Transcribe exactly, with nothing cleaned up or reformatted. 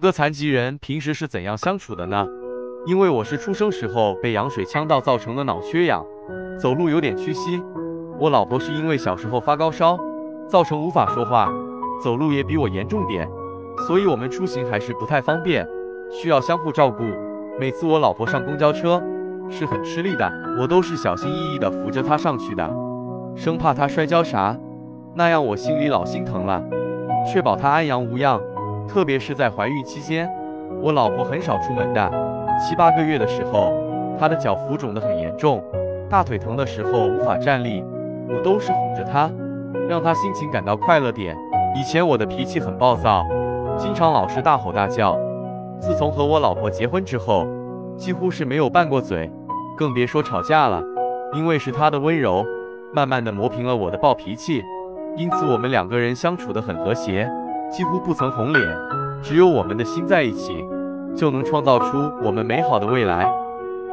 个残疾人平时是怎样相处的呢？因为我是出生时候被羊水呛到，造成了脑缺氧，走路有点屈膝。我老婆是因为小时候发高烧，造成无法说话，走路也比我严重点，所以我们出行还是不太方便，需要相互照顾。每次我老婆上公交车是很吃力的，我都是小心翼翼的扶着她上去的，生怕她摔跤啥，那样我心里老心疼了，确保她安养无恙。 特别是在怀孕期间，我老婆很少出门的。七八个月的时候，她的脚浮肿得很严重，大腿疼的时候无法站立，我都是哄着她，让她心情感到快乐点。以前我的脾气很暴躁，经常老是大吼大叫。自从和我老婆结婚之后，几乎是没有拌过嘴，更别说吵架了。因为是她的温柔，慢慢的磨平了我的暴脾气，因此我们两个人相处得很和谐。 几乎不曾红脸，只有我们的心在一起，就能创造出我们美好的未来。